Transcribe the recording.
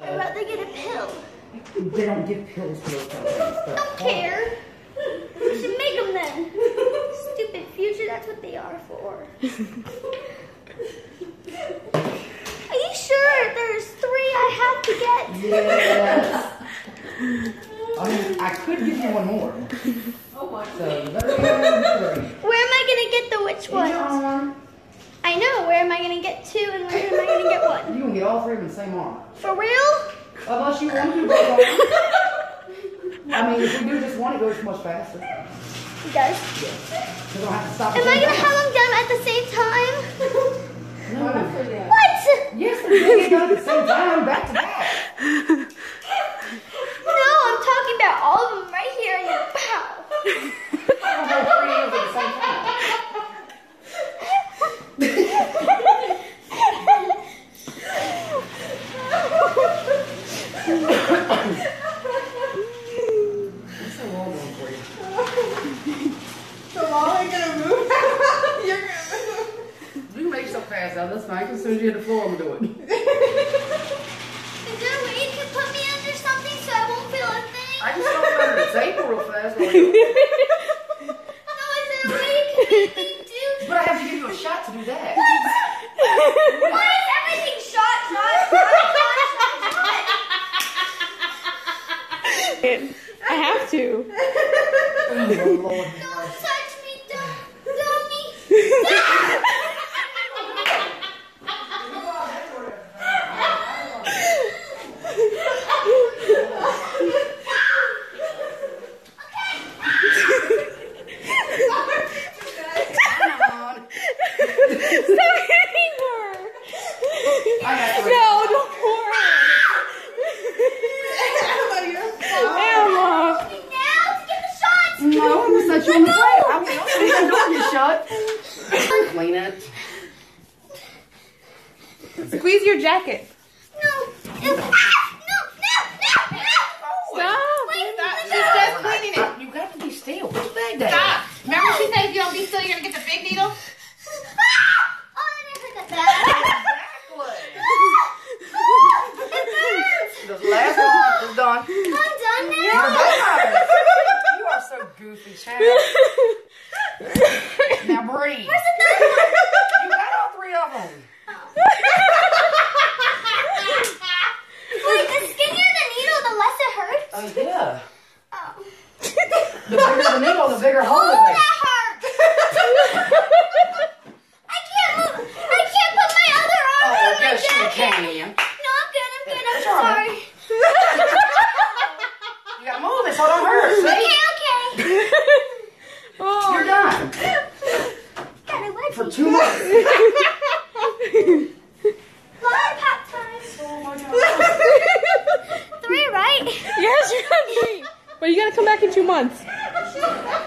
I'd rather get a pill. They don't give pills to those guys. I don't care. We should make them then. Stupid future, that's what they are for. Are you sure there's three I have to get? Yes. I mean, I could give you one more. Oh my God. So, let me have three. Where am I going to get the which ones? I know. Where am I going to get two and where am I going to get one? You can get all three in the same arm. For real? Unless you want to, brother. I mean, if we do just one, it goes much faster. It does? Yes. We don't have to stop. Am I going to have them done at the same time? No. What? Yes, we're going to get done at the same time, back to back. Squeeze your jacket. No. No. No. No. No. Stop. Wait, she's just cleaning it. You got to be still. What's that? Stop. Remember she said if you don't be still, you're going to get the big needle? Oh, I never got that. Exactly. It hurts. The last one is done. I'm done now. You are so goofy, child. Now breathe. Where's another one? You got all three of them. Like, the skinnier the needle, the less it hurts? Yeah. Oh. The bigger the needle, the bigger hole it makes. That hurts! I can't move. I can't put my other arm in my jacket. Oh, yes, you can. No, I'm good. I'm good. I'm sorry. You gotta move it so it don't hurt. See? Okay. Oh. You're done. God, I like for 2 months. But you gotta come back in 2 months.